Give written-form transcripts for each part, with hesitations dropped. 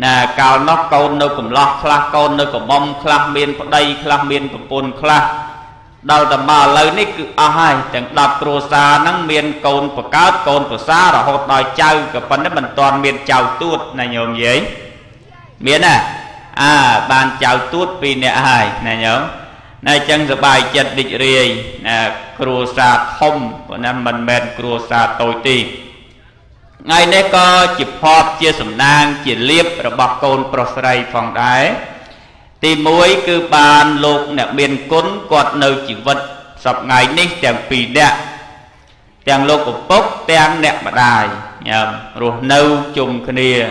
nà cao nó con đâu cũng lọt khla con đâu cũng mong khla miên đây khla miên cũng buồn khla đâu tầm mà lời này cứ ai chẳng đọc trù xa nắng miên con của cá con của xa rồi hột đòi chào cái phần đó mình toàn miên chào tuột này nhường gì miên à bàn chào tuột vì nè ai này nhớ này chẳng giờ bài chật định rì nè trù xa không của nên mình men trù xa tối tì ngày nay có chụp họp chia sầm nang chia liếp rồi bọc côn prosray phòng đáy thì mỗi cứ bàn lục nè miền cốn quạt nơi chỉ vật sập ngày nay chẳng pì đẹp chẳng lục của bốc tang đẹp mà đài nhầm rồi nâu chung kia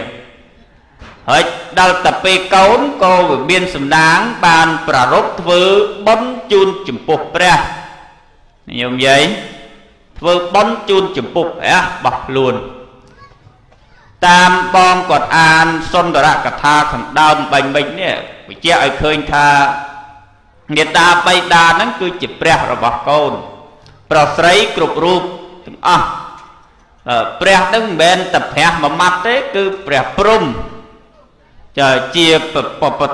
hết đào tập về cốn cô với biên sầm nang bàn prà rốt thứ bấm chun chụp bục ra nhiều vậy vừa bấm chun chụp bục bọc luôn tam bom còn an son đó là cả tha thằng đau bệnh bệnh nè bị che ai khơi tha người ta bay đa nắng cứ chụp ra rồi bọc con bọc sấy cột ruột à bẹt đứng bên tập hẹp mà mắt đấy cứ bẹt prum chờ chia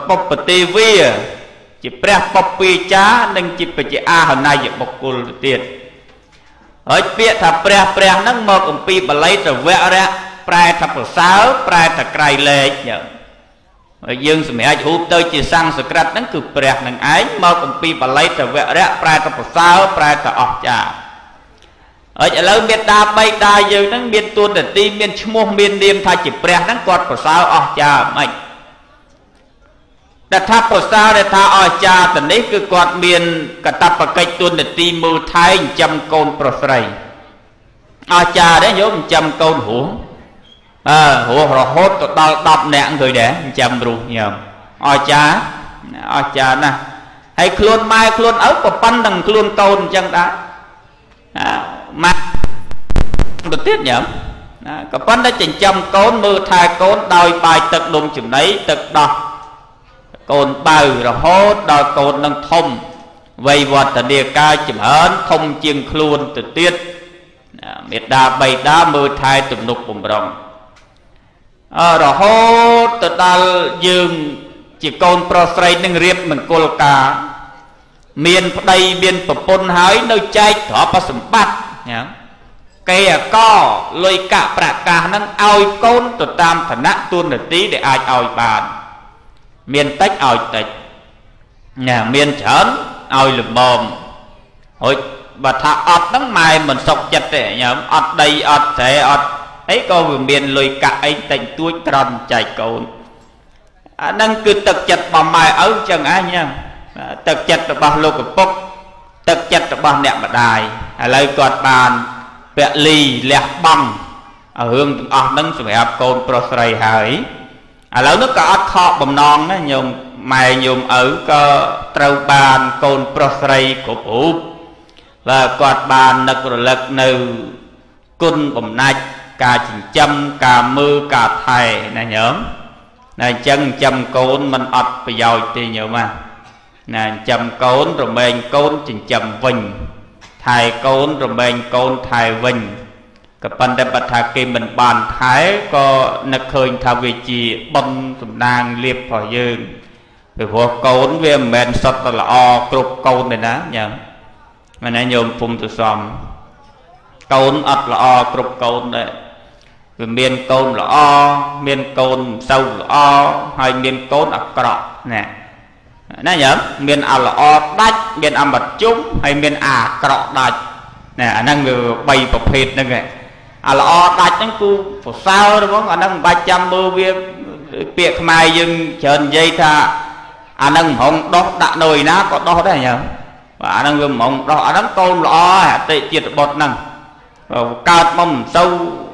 pop tv chụp ra poppy chá nên chụp về a hôm nay bọc cột tiền ở bẹt thà bẹt nắng mờ cũng pi lấy rồi vẽ ra prai thập sáu prai thập cày lệ dương sủng ai hụt tới chỉ sang sủng cát nắng cực đẹp nắng ái mau cùng pi và lấy trở về ra prai thập sáu prai thập ọt trả ở chỗ lâu miền ta bay ta dương nắng miền tuôn để ti miền mua miền đêm thay chỉ đẹp nắng quạt thập sáu ọt trả mạnh đặt tháp thập sáu để tháp ọt trả từ đấy cứ quạt miền cả thập và cây tuôn để ti mưa thái trăm con prosray ọt trả đấy nhớ 100 con hủ hổ hốt đọc đọc nẹn người để chầm rụt nhầm ôi cha nè hay khuôn mai khuôn ớt của bánh đằng khuôn tôn chân đã mà được tiết nhầm có bánh đã chỉnh chầm côn mưa thai côn đòi bài tật đùng chùm đấy tật đọc côn bầu rồi hốt đòi côn nâng thông vây vọt tận địa ca chùm hớn thông chiêng khuôn từ tiết miệt đá bày đá mưa thai tùm nục bùng rồng rồi hốt từ ta dương chỉ còn prosray nâng riêng mình cô cả miền đây miền bờ pôn hái nơi trái thọ và sủng bát cây co lôi cả bạc cả nâng ao con từ tam thần nát tuôn được tí để ai ao bàn miền tách ao tịch nhà miền chấn ao lùm bòm hồi và thà ọt nắng mai mình sọc chặt để nhớ ọt đây ọt thế ọt ấy cô vừa miền lời cả anh thành tuôi tròn chạy cồn năng cứ tập chặt vào mài áo chẳng ai nha tập chặt vào lô của bốc tập chặt vào nẹp mà đài lời quạt bàn vẽ lì lẹp bằng ở hương nâng sửa hẹp cồn prosray hỡi lâu nó có thọ bầm non nó nhung mài nhung ở cơ trâu bàn cồn prosray của úp và quạt bàn nực rồi lật nừ cun bầm nạch cả chỉnh châm cả mưa cả thầy này nhớ này chân châm côn mình ọt bây giờ thì nhớ mà này châm côn rồi mình côn chỉnh châm vinh thầy côn rồi mình côn thầy vinh cái phần đẹp bạch thà kia mình bàn thái có nực khơi thao vị trí bông tùm nàng liệp phò dương vì vô côn vì mình sọt là o cục côn này đó nhớ mà này nhớ phung từ xóm côn ọt là o cục côn đấy miền côn là o miền côn sâu là o hay miền côn là cọ nè nãy nhớ miền a là o đách miền a mật chúng hay miền a cọ đạch nè anh đang người bày bọc thịt đây này a là o đạch nó cứ phải sao đúng không anh đang 300 viên việc mai dừng trên dây tha anh đang hông đó đã nồi ná có đó đấy nhớ và anh đang gồm hông đó đám côn là o tệ triệt bột năng cao mông sâu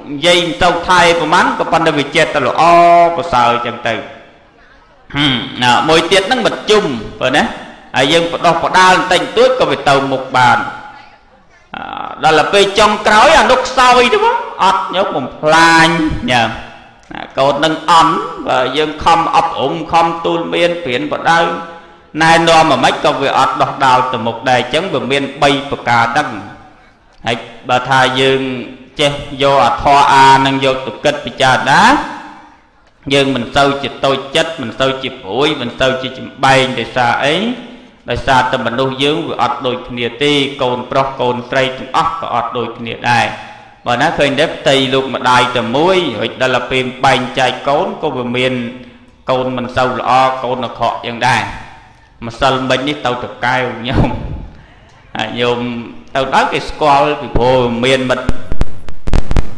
dây sâu thay của mắn của phần đời bị chết ta là o của sờ chẳng từ mỗi tiết năng mật chung rồi đấy dân đọc có đa tình tuyết có bị tàu một bàn đó là về trong cáu là nút soi đúng không ọt nhớ một plan nhờ cột nâng ấm và dân không ấp ủng không tu miên phiền vào đây nay nó mà mấy công việc ọt đọc đào từ một đời chấn vào miên bay vào cả đăng hãy bà thà dương vô à thoa à năng vô tục kết bị cha đá nhưng mình sâu chỉ tôi chết, mình sâu chỉ bụi, mình sâu chỉ bay để xa ấy, để xa từ mình nuôi dưỡng vừa ọt đôi kia ti, cồn pro cồn tây từng óc và ọt đôi kia đài, và nó khơi đếp tây luôn mà đài từ muối, rồi đó là phim bay chạy cồn, cô vừa miền cồn mình sâu lo, cồn là họ dân đài, mà sâu bên đi tàu được cay nhau, nhôm tàu đó cái squall thì vô miền mình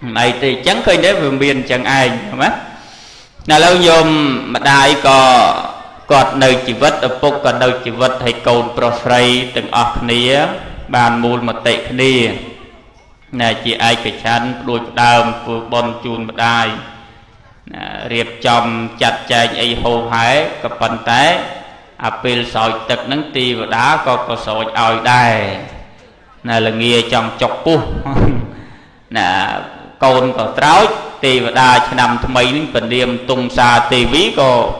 này thì chẳng khơi để vừa miền chẳng ai mà là lâu nhôm mà đại có cọt nơi chỉ vật ở bốc còn nơi chỉ vật hay cầu prostrate từng ọc nía bàn mùn mà tệ đi này chỉ ai cái chán đuôi đàm vừa bon chun mà đại riệp chồng chặt chẽ ai hồ hái cặp bàn té apple sỏi tật nắng ti và đá có sỏi ỏi đài này là nghe chồng chọc pu nè cồn có trói tì và đa cho nằm mấy những phần điểm tung xa tì ví cô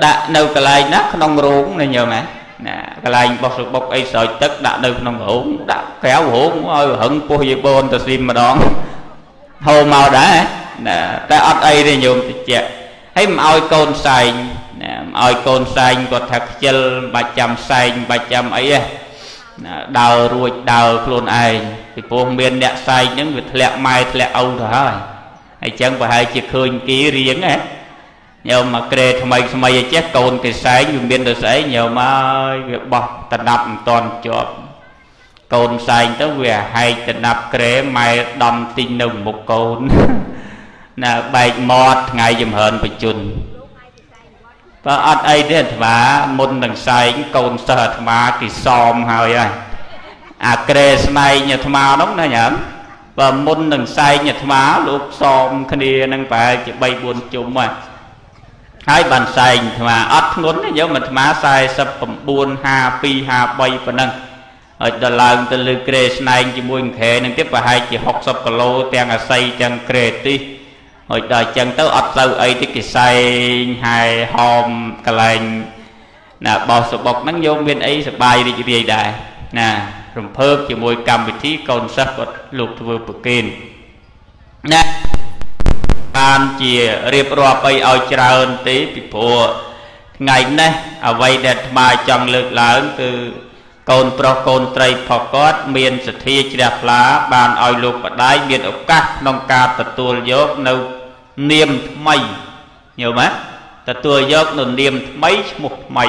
đã nâu cái này nát không rốn này nhờ mẹ nè cái này bọc sụp bọc ấy sợi tất đã nâu không rốn đã kéo hổn ơi hận cô gì bôn ta xin mà đón hồ màu đã nè cái ớt ấy đi nhôm thì chẹt thấy mà ôi con xanh nè ôi con xanh có thật chân 300 xanh 300 ấy đào ruột đào luôn ai thì phố miền đẹp say những việc lẹ mai lẹ âu thôi hay chẳng phải hai chiếc khơi ký riêng ấy nhiều mà kề thằng mày chết cồn cái say dùng miền đời say nhiều mà việc bọc tận nạp toàn chuột cồn say tới về hay tận nạp kề mai đầm tin nồng một cồn là bạch mót ngày dùm hơn phải chun và ăn ấy đến mà môn đằng say cồn sợ mà kỳ xòm hơi à này nhà thà nóng này nhở và môn đằng say nhà thà lúc xòm kia năng phải chỉ bay buồn chung mà hai bàn say mà ắt ngốn nhớ mà thà say sập buồn hà pi hà bay phần năng ở đà lạt từ lư kres này chỉ muốn khề năng tiếp và hai chỉ học sập lô tiền là say chẳng kreti hồi đời chân tới ấp sâu ấy thì cái say hai hôm cái lành là bò sụp bọc nắng vô bên ấy sụp bay đi cái gì đại nè rồi phớt chỉ môi cầm vị trí còn sắp vật lục vừa bực kinh nè ban chỉ riệp rọp ấy ao trào tí bị phù ngày nay ở vây đẹp mai trong lực lớn từ còn pro còn tây phật cốt miền sệt thi chỉ đẹp lá bàn oi lục và đáy miền ốc cát nông ca tật tua dốc nâu niêm mây nhiều má tật tua dốc nô niêm mấy một mây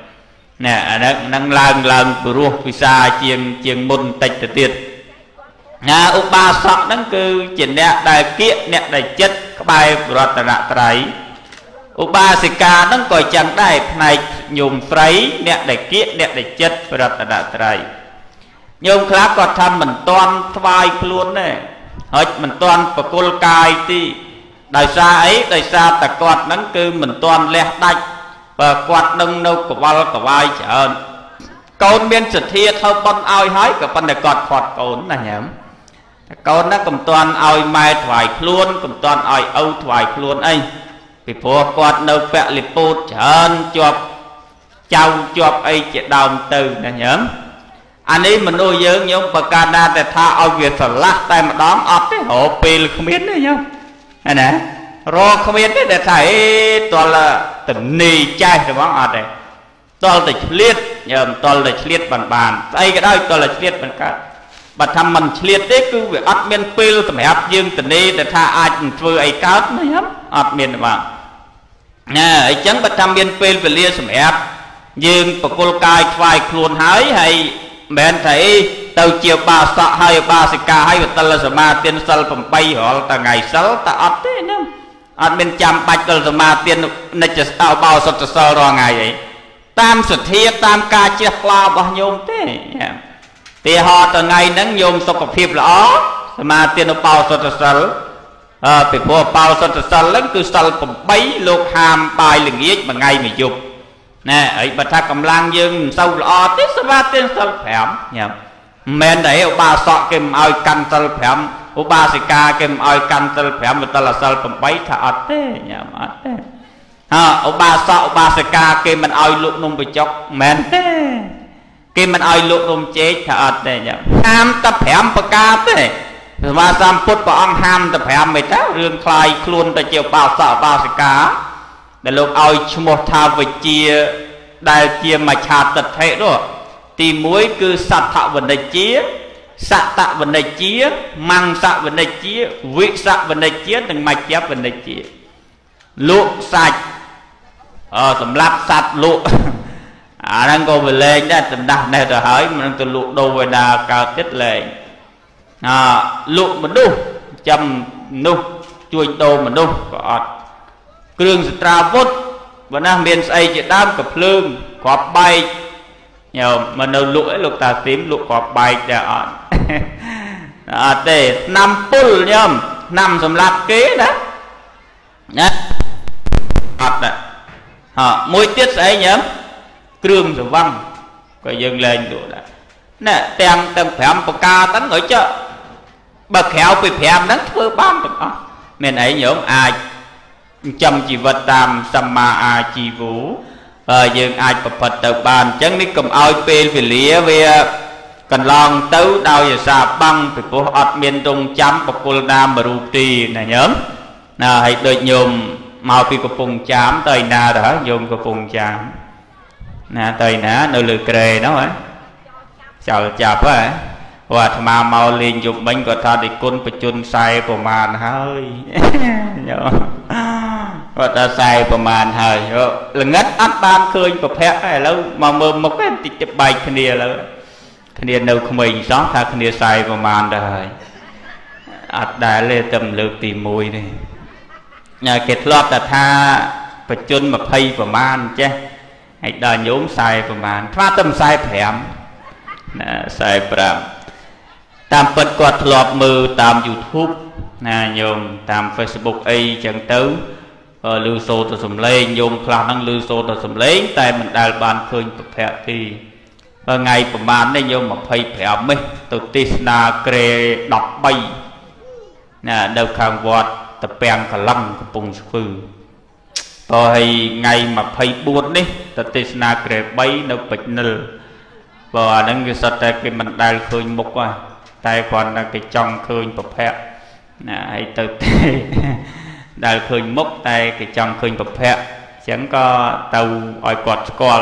nè năng lần ruột vì xa chiên môn tạch từ tiệt nga u bà sọ năng cừu chỉ nè đại kiện nè đại chất các bài rotana trái ba sĩ ca đang coi chẳng đại này nhôm phái nẹt đại kiện nẹt đại chất và đặt đặt đại nhôm khác còn tham mình toàn vai luôn này hết mình toàn và côn cài thì đại xa ấy đại xa ta quạt nắng cứ mình toàn lẹ đạch và quạt nâng nâu của vai trở côn biên sệt thiệt không con ao hái của con để quạt quạt côn là nhảm côn nó cầm toàn ao mai thoải luôn cầm toàn ao âu thoải luôn ấy vì phố quạt nâu vẹn lì bột chân chọc chào chọc ấy chị đồng từ nè nhớ anh ấy mình nuôi dưỡng nhưng bà Canada để tha ao Việt phải lắc tay mà đón ọt cái hộp pin không biết nữa nhớ này nè rồi không biết để thấy toàn là tỉnh nì chai rồi bóng ọt này toàn là liệt nhờ toàn là liệt bàn ấy cái đó toàn là liệt bàn cát Bà thăm mình liệt đấy cứ việc ớt miên pil tầm hẹp dương tình đi để tha ai vừa ấy cát đấy hấp ớt miên vào nè ấy chẳng bà thăm miên pil về lia tầm hẹp dương bà cô cài vài khuôn hái hay mẹ thấy tàu chiều bà sọ hay bà sẽ ca hay ta là ma tiên sal phẩm bay họ ta ngày sáu ta ớt thế nè ớt miên chăm bạch là ma tiên nè chả sao bao sọ chả sao rồi ngày ấy tam sụt thiệt tam ca chia pha bao nhiêu thế thì họ từ ngày nắng nhôm sọc cặp hiệp lõ mà tiền nó bao sọt sờ thì phù bao sọt sờ lớn cứ sờ cũng bấy lục hàm bài lừng yết mà ngày mình chụp nè ấy bật tháp cầm lang dương sâu lõ tết mà tiền sờ phèm nhỉ men đấy ông ba sọ kèm ai căn sờ phèm ông ba sĩ ca kèm ai căn sờ phèm mà ta là sờ cũng bấy thà thế nhỉ ông ba sọ ông ba sĩ ca kèm mình ai lục nung bị chọc men khi mình ai lụt ông chết thật này nhá ham tập phèm bạc cá thế mà sam phút bảo ông ham tập phèm mấy tao riêng khai luôn ta chiều bao sợ bao sạc cá để lục ao một thao về chia đại chia mà chặt tật thế đó thì muối cứ sạt thạo vấn đề chia sạt tạo vấn đề chia mang sạt vấn đề chia vị sạt vấn đề chia từng mạch chép vấn đề chia lụt sạch tầm lát sạt lụt đang cô về lên đó tầm đặt này rồi hỏi mình từ lụt đâu về đà cao tiết lệ lụt mình đu chầm nu chui đồ mình đu cường tra vút và đang miền xây chỉ đam cặp lương cọp bay nhiều mình đầu lụi lục tà tím lụt cọp bay đã để năm pull nhom năm sầm lạt kế đó nè mỗi tiết xây nhớ trường rồi văn có dâng lên rồi đó nè tem tem phèm bạc ca tấn ở chợ bạc khéo bị phèm nắng thưa ban được không nên ấy nhớ ai chăm chỉ vật tam samma a chi vũ dâng ai bậc Phật tự ban chẳng biết cầm ao pê về lía về cần lon tứ đau giờ xa băng thì cô ọt miền trung chấm bậc cô nam bờ trì này nhớ là hãy đợi nhôm màu phi của phùng chám tay na đó nhôm của phùng chám nè tôi nè nô lừa kề đó hả chào chạp hả và thầm mau liền dùng bánh của ta để côn bị chun say của màn hơi và ta say của màn hơi là ngất át ban khơi của phe này lâu mà mơ một cái tịch bài kia là kia đâu của mình xót tha kia say của màn đời át đại lê tầm lược tìm mùi này nhà kết lót là tha bị chun mà phay của màn chứ hãy đòi nhốm sai của bạn phát tâm sai phèm sai phạm tam bật quạt lọt mờ tam YouTube nè nhôm tam Facebook ấy chẳng tới lưu số từ sầm lên nhôm khả năng lưu số từ sầm lấy tại mình đài bàn khơi phèm thì ngày của bạn đây nhôm mà phay phèm ấy từ Tisna kề đọc bay nè đầu khang vọt tập bèn cả lâm của bùng phư rồi ngày mà phay buồn đấy ta Tisna kề bay nó bịch nở và đang cái sạt cái mình đài khơi mục qua tài còn là cái trong khơi bập hẹ này từ đài khơi mục tay cái trong khơi bập hẹ chẳng có tàu ỏi quạt coi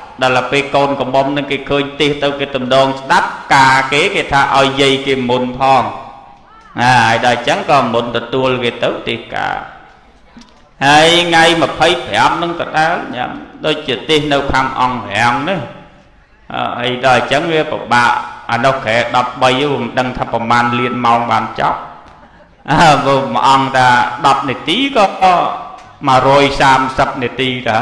đó là pe côn còn mông nên cái khơi ti tao cái tầm đòn đắp ca kế cái tha oi dây cái môn thon đời chẳng còn môn tật tua cái tấu ti cả hay ngay mà thấy phèm nó thật á đôi chữ tin đâu không on hẹn đấy hay đời chẳng nghe một bà đâu khẽ đọc bay vùng đăng thập bầm man liên mong bàn chóc vùng ông ta đọc này tí có mà rồi sam sập này tí đó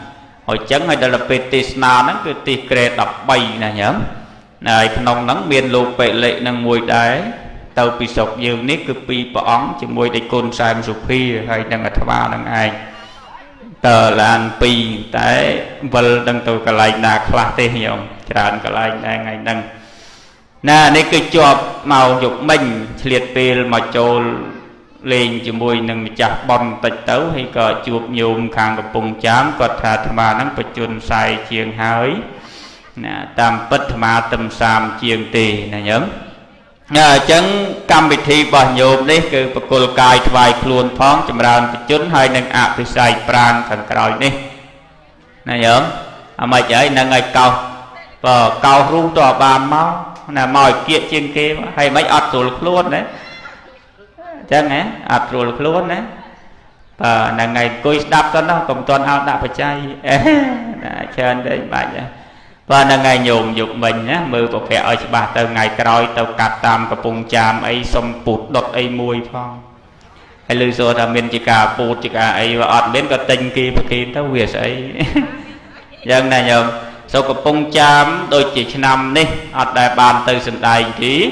hồi chấn hay là petisna nâng cứ tì kê đập bay nè nhớ này nông nắng miền lục bệ lệ nâng mùi đáy tàu bị sọc dương nít cứ bị bỏ ống chỉ mùi đầy côn sàn sụp hi hay nâng ở thà ba nâng ai tờ là anh pi tại vần đằng tàu cả lại nà khóa tê hiểu tràn cả lại nà ngày nâng nà này cứ chọp màu dục mình liệt pil mà trôi lên cho mùi nâng chạp bông tạch tấu hay cờ chuột nhôm khang gặp bùng chám có thà thà mà nắng bật chôn xài chiêng hới tam bất mà tâm sam chiêng tì nè nhớ chấn cam bị thi bỏ nhôm đấy cứ bật cột cài vài luồn phóng chầm ran bật chôn hay nâng áp bị xài pran thành còi nè nè nhớ mà chảy nâng ngày cầu và cầu rú tòa bàn máu là mỏi kia chiêng kia hay mấy ọt rồi luôn đấy chẳng nhé, áp rồi luôn đấy, và là ngày coi đáp con nó còn toàn ao đáp phải chay, chơi đấy bạn nhé, và là ngày nhộn nhục mình nhé, mưa có vẻ ở bà từ ngày còi tàu cắt tam cặp bùng chạm ấy xong bụt đột ấy mùi phong, hay lười rồi là mình chỉ cả bụt chỉ cả ấy và ọt bên cái tinh kia và kia tao huyệt ấy, chẳng này nhầm, sau cặp bùng chạm đôi chỉ năm đi, ọt đại bàn từ sân đài ký.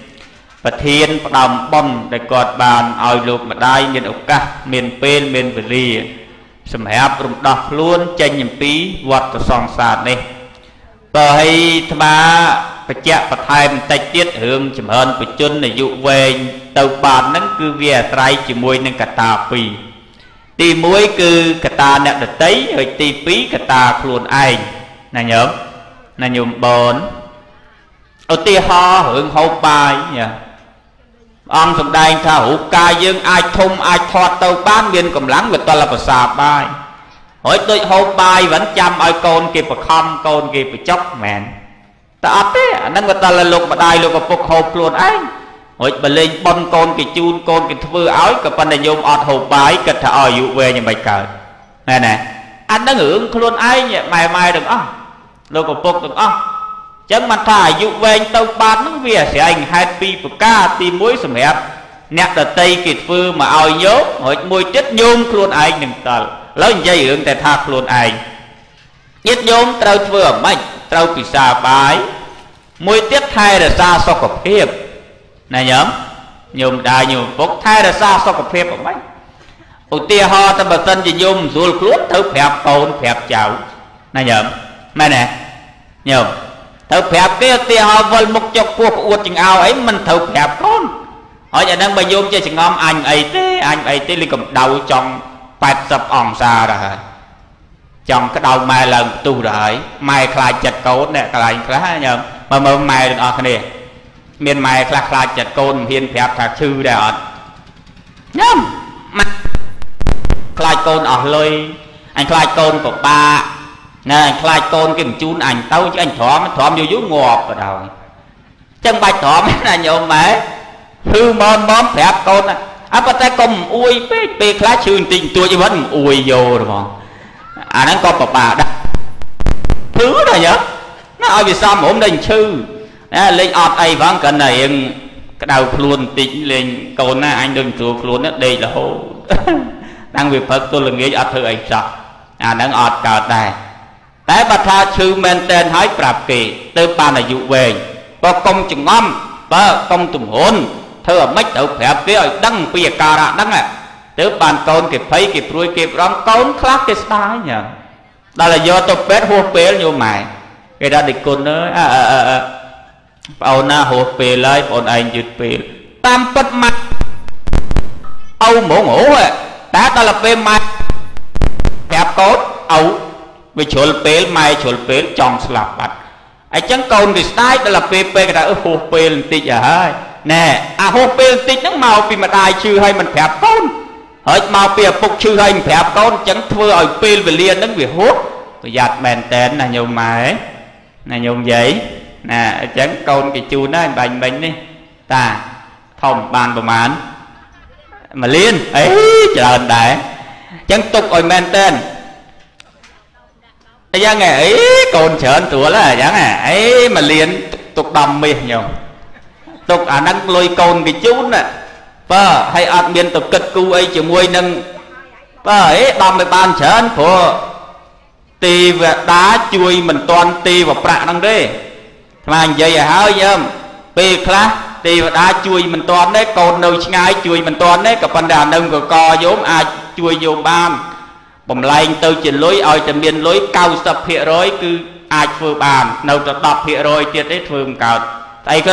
Và thiên và đồng bông để cột bàn oi lục mà đai miền ốc ca miền bên miền vừa lìa xâm hẹp rụng đọc luôn chanh nhầm phí vọt và song sàn đi bởi thầm á và chạy và thay một tay tiết hướng chùm hơn của chân này dụ về tàu bàn nâng cư vìa trái chỉ mùi nâng cả tà phì tì mùi cư cả tà nẹ đợt tấy hơi tì phí cả tà khuôn anh nè nhóm nè nhùm bốn ở tì ho hướng hô bài nhờ ông sông đài thà hữu ca dương ai thông ai thoát tàu bán viên cầm lắng về toàn là bà xà bài hỏi tôi hô bài vẫn chăm ai con kịp bà khâm con kịp bà chóc mẹn ta ấp ấy nâng người ta là lục bà đài lục bà phục hộp luôn anh hỏi bà lên bông con kì chun con kì thư áo kì bà này nhôm ọt hô bài kì thà oi dụ về như mày cờ nè nè anh đang hưởng luôn ai nhẹ mày mày đừng ơ lục bà phục đừng ơ chẳng mà thả dụ về anh tàu bán nóng vỉa sẽ anh hai pi và ca tìm mũi xùm hẹp nét là tây kịt phư mà oi nhốt hỏi mùi chết nhôm luôn anh đừng tờ lấy dây hướng tại thạc luôn anh nhất nhôm trâu phư ở mạnh trâu bị xa bái mùi tiết thay là xa so cọc hiệp này nhóm nhôm đài nhôm phúc thay là xa so cọc hiệp ở mạnh ổ tia ho ta bà tân chỉ nhôm dù luôn thấu phép con phép cháu này nhóm mẹ nè nhôm thấu phép kia thì họ vơi một chục cuộc uất chừng ao ấy mình thấu phép con họ giờ đang bày vô chơi chừng ngom anh ấy thế liền cầm đầu trong 80 ong xa rồi trong cái đầu mai lần tu rồi mai khai chật côn này khai khá nhở mà mai được ở này miền mai khai chật côn hiền phép thạc sư để ở nhâm khai côn ở lơi anh khai côn của ba nè khai tôn cái chun ảnh tao chứ anh thóm vô dữ ngọt vào đầu chân bạch thóm là nhộm mẹ hư mòn móm phép con á bắt tay con ui bê khá chương tình tôi chứ vẫn ui vô rồi mà à nó có bà đó thứ rồi nhớ nó ơi vì sao mà hôm nay chư lên ọt ấy vắng cần này cái đầu luôn tính lên con anh đừng chuộc luôn đó đây là hô đang việc phật tôi là nghĩ ọt thử ấy sợ à đang ọt cờ này thế bà tha sư men tên hái bạp kỳ tư ba này dụ về bà công chừng ngâm bà công tùm hôn thưa mách đậu phép kia ở đăng bìa cà rạ đăng ạ tứ bàn con kịp thấy kịp rui kịp rong con khác cái sai nhờ đó là do tôi bét hô bế như mày người ta địch con nữa ông na hô bế lại bọn anh dụt bế tam bất mặt ông mổ ngủ ạ đã ta là bê mặt phép cốt ấu vì chốn pêl mai chốn pêl trong slap bát ai chẳng còn thì sai đó là pê cái đó hô pêl tít à nè à hô pêl tít nó màu vì mà đài chư hay mình phép con Hãy mau bia phục chư hành phép con chẳng thưa ở pil về liền đứng về hút tôi giặt mền tên là nhung mãi là nhung giấy nè chẳng con cái chú nó bành bánh đi ta phòng bàn bộ mán mà liên ấy chờ đấy chẳng tục ở mền tên cái giang này ấy còn chờ anh tuổi là giang này ấy mà liền tục đầm miệng nhiều tục à năng lôi con cái chú nè và hay ăn miên tập kịch cú ấy chỉ muối nâng và ấy ba mươi ban chén của tì và đá chui mình toàn tì và bạc năng đi mà vậy là hao nhầm bê khá tì và đá chui mình toàn đấy còn đâu ngay chui mình toàn đấy cả phần đà nông của co giống ai chui vô ban bầm lanh tôi chỉ lối ở trên miền lối cao sập hiện rồi cứ ai vừa bàn nấu tập hiện rồi tiệt đấy thường cả tay kia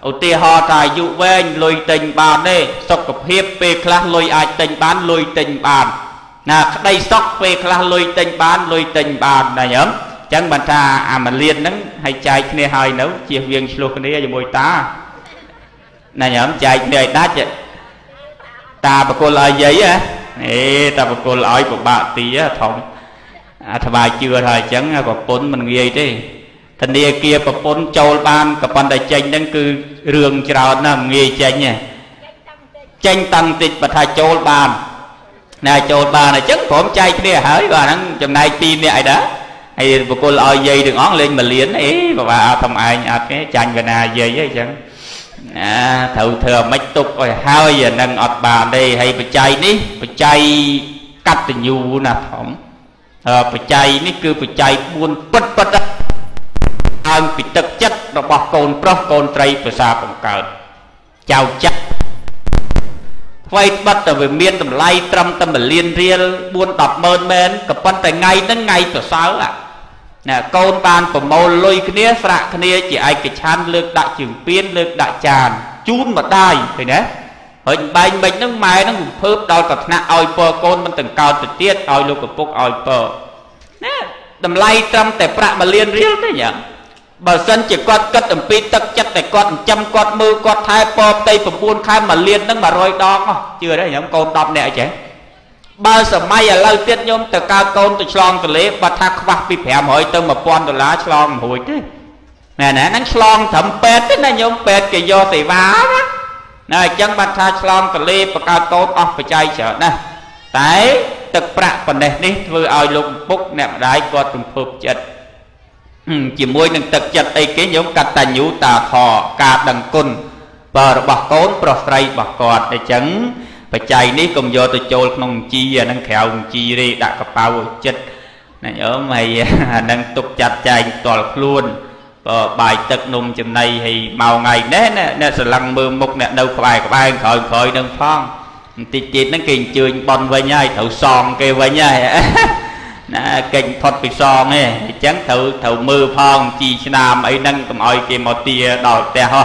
ở tia họ tài dụ bên lôi tình bàn đây sọc cặp hiệp về khla lôi ai tình bán lôi tình bàn là đây sọc về khla lôi tình bán lôi tình bàn này nhớ chẳng bàn ta à mà liền nắng hay chạy này hơi nấu chiều viên luộc này cho môi ta này nhớ chạy này đá chứ ta bà cô lời giấy á ta bà cô lời của bà tí á thông à thà bài chưa thời chẳng có bốn mình nghe đi thành địa kia bà bốn châu ban cả ban đại tranh đang cứ rường chào nằm nghe tranh nhỉ tranh tăng tịch và thay châu ban này châu ban này chắc phỏm chay kia hỡi bà đang chầm nay tin này đó hay bà cô lòi dây đừng ón lên mà liến ấy bà thông ai nhặt cái tranh và nà dây ấy chẳng à thầu thừa mách tục rồi hai giờ đang ọt bàn đây hay bà chay cắt từ nhu nè phỏm bà chay ní cứ bà chay buôn bứt bứt ăn bị tật chất nó bọc cồn pro cồn trai phải xa phòng cờ chào chắc quay bắt đầu về miền tầm lai trăm tâm liên riêng buôn tập mơn mến cặp con tại ngay đến ngay từ sáu ạ nè côn ban của màu lôi kia sạ kia chỉ ai cái chan lực đại trưởng biên lực đại tràn chun mà đai thì đấy hình bánh bánh nước máy nó cũng phớp đau tập nạ oi pơ côn mình từng cao từ tiết oi luôn của phúc oi pơ tầm lai trăm tại bạ mà liên riêng đấy nhỉ bà dân chỉ quát cất ẩm pi tất chất tại quát trăm quát mưa quát thái po tây phẩm buôn khai mà liền nâng mà rồi đó không chưa đấy nhóm con đọc nè chứ bao giờ may là lâu tiết nhóm từ cao con từ slong từ lễ và thác vác bị phèm hỏi tôi mà quan từ lá slong hồi chứ nè nè nắng slong thẩm pet thế này nhóm pet kì do thì vá này chân bát thác slong từ lễ và cao con ông phải chạy chở nè đấy tập bạ phần này đi vừa ao lục bốc nè đái quát từng phượt chết chỉ môi nâng tật chật ấy cái nhóm cắt tà nhũ tà khò cà đằng côn bờ bọc côn bọc tay bọc cọt để chấn phải chạy ní cùng vô tôi trôi nông chi nâng khéo chi đi đã cặp bao chật này nhớ mày nâng tục chặt chạy toàn luôn bài tật nung chừng này thì màu ngày nè nè sờ lăng mưa mục nè đâu phải bài khởi khởi nâng phong tịt tịt nâng kìm chơi bon với nhai thầu son kêu với nhai kinh thuật bị son ấy chẳng thử thử mưa phong chi nam ấy nâng cầm oi kia một tia đòi tè ho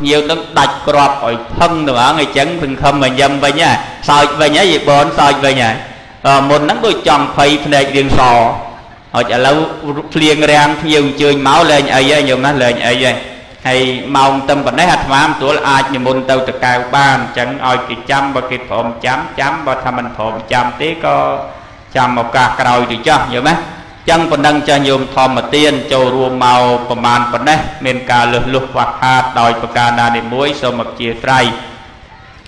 nhiều nâng đạch crop ở thân đúng không người chẳng mình không mà nhầm vậy nha sao vậy nhá dịp bốn sao vậy nhá một nắng tôi chọn phải này điện sò họ chả lâu liền ràng nhiều chơi máu lên ấy nhiều nó lên ấy hay mong tâm và nói hạt phàm tuổi là ai như môn tâu từ cao ban chẳng oi kịp chăm và kịp phộm chấm chấm và thầm mình phộm chăm tí có chăm một cà rồi thì cho nhiều mấy chân còn đang cho nhiều thòm mà tiên châu rùa màu và màn còn đấy nên cả lực lục hoặc hạt đòi và cả na để muối sâu mập chia trai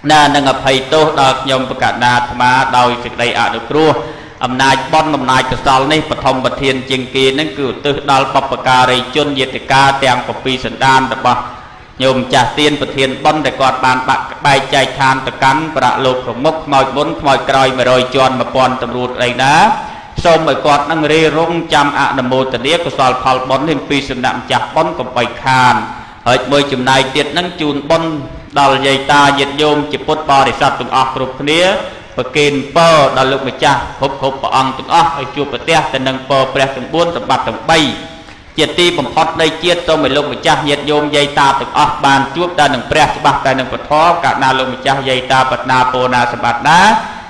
na đang ngập hay tốt đợt nhom và cả na mà đòi thực đây ạ được rùa âm nay bon âm nay từ sau này và thông bậc thiên chiên kia nên cửu tự đào bậc bậc cà rây chôn diệt ca tàng bậc pi sơn đan đập bậc nhôm trà tiên bậc thiên bon để quạt bàn bạc bài chạy than từ cắn và lục khổng mốc mọi bốn mọi còi mà rồi chọn mà còn tầm ruột đây đá sau mọi quạt năng rê rung chăm ạ nằm mô tận điếc của sòi phal bon thêm pi sơn đạm chặt bon của bài khan hỡi mười chừng này tiệt năng chun bon đào dây ta diệt nhôm chỉ phốt bò để sạt từng ọc rụp kia và kênh bờ đà lực mạch cha hộp hộp và ăn từng ớt ở chùa bật tét tình nâng bờ bẹt từng buôn tầm bạc tầm bay chiết ti bằng hot đây chiết tôi mới lục mạch cha nhiệt nhôm dây ta từng ớt bàn chuốc ta từng bẹt bạc ta từng bật thó cả na lục mạch cha dây ta bật na po na sập bạc đá